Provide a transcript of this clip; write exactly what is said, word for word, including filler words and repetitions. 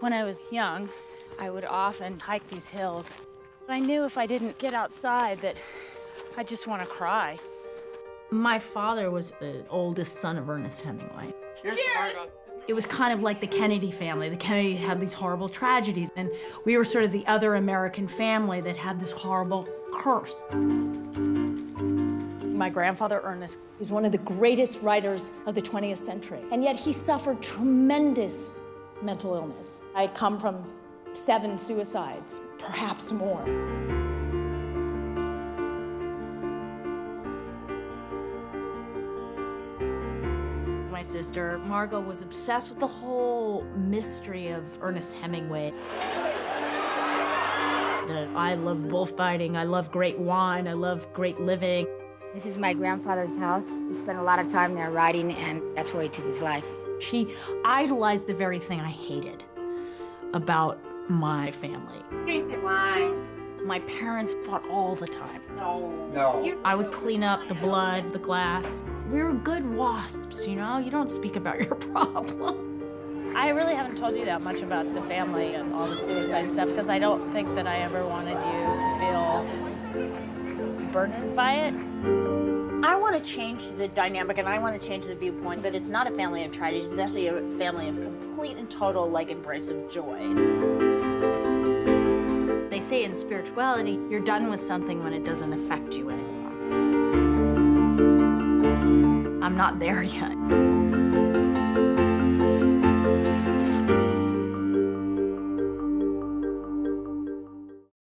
When I was young, I would often hike these hills. I knew if I didn't get outside that I'd just want to cry. My father was the oldest son of Ernest Hemingway. Cheers. Cheers. It was kind of like the Kennedy family. The Kennedys had these horrible tragedies, and we were sort of the other American family that had this horrible curse. My grandfather, Ernest, was one of the greatest writers of the twentieth century, and yet he suffered tremendous mental illness. I had come from seven suicides, perhaps more. My sister, Margot, was obsessed with the whole mystery of Ernest Hemingway. The I love bullfighting, I love great wine, I love great living. This is my grandfather's house. He spent a lot of time there riding, and that's where he took his life. She idolized the very thing I hated about my family. Drink the wine. My parents fought all the time. No. No. I would clean up the blood, the glass. We were good wasps, you know? You don't speak about your problem. I really haven't told you that much about the family and all the suicide stuff because I don't think that I ever wanted you to feel burdened by it. I want to change the dynamic, and I want to change the viewpoint that it's not a family of tragedies, it's actually a family of complete and total, like, embrace of joy. They say in spirituality, you're done with something when it doesn't affect you anymore. I'm not there yet.